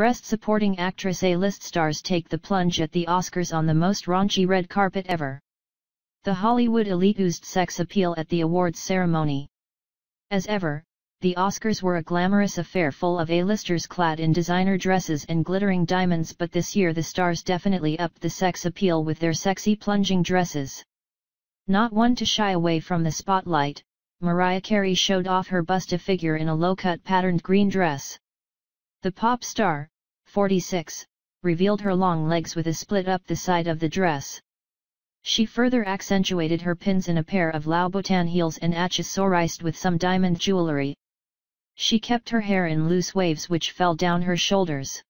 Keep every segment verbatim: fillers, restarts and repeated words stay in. Breast supporting actress A-list stars take the plunge at the Oscars on the most raunchy red carpet ever. The Hollywood elite oozed sex appeal at the awards ceremony. As ever, the Oscars were a glamorous affair full of A-listers clad in designer dresses and glittering diamonds, but this year the stars definitely upped the sex appeal with their sexy plunging dresses. Not one to shy away from the spotlight, Mariah Carey showed off her busta figure in a low-cut patterned green dress. The pop star, forty-six, revealed her long legs with a split up the side of the dress. She further accentuated her pins in a pair of Louboutin heels and accessorized with some diamond jewelry. She kept her hair in loose waves which fell down her shoulders.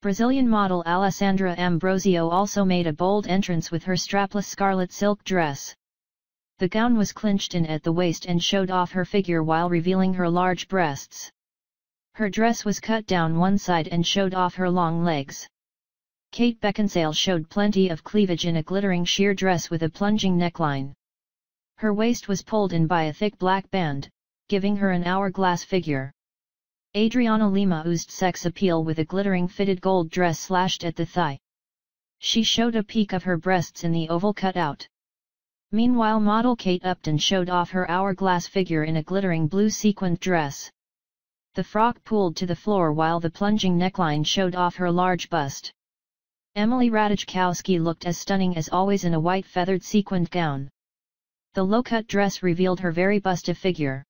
Brazilian model Alessandra Ambrosio also made a bold entrance with her strapless scarlet silk dress. The gown was cinched in at the waist and showed off her figure while revealing her large breasts. Her dress was cut down one side and showed off her long legs. Kate Beckinsale showed plenty of cleavage in a glittering sheer dress with a plunging neckline. Her waist was pulled in by a thick black band, giving her an hourglass figure. Adriana Lima oozed sex appeal with a glittering fitted gold dress slashed at the thigh. She showed a peek of her breasts in the oval cutout. Meanwhile, model Kate Upton showed off her hourglass figure in a glittering blue sequined dress. The frock pooled to the floor while the plunging neckline showed off her large bust. Emily Ratajkowski looked as stunning as always in a white feathered sequined gown. The low-cut dress revealed her very busta figure.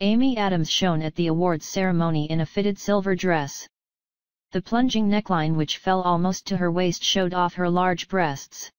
Amy Adams shone at the awards ceremony in a fitted silver dress. The plunging neckline which fell almost to her waist showed off her large breasts.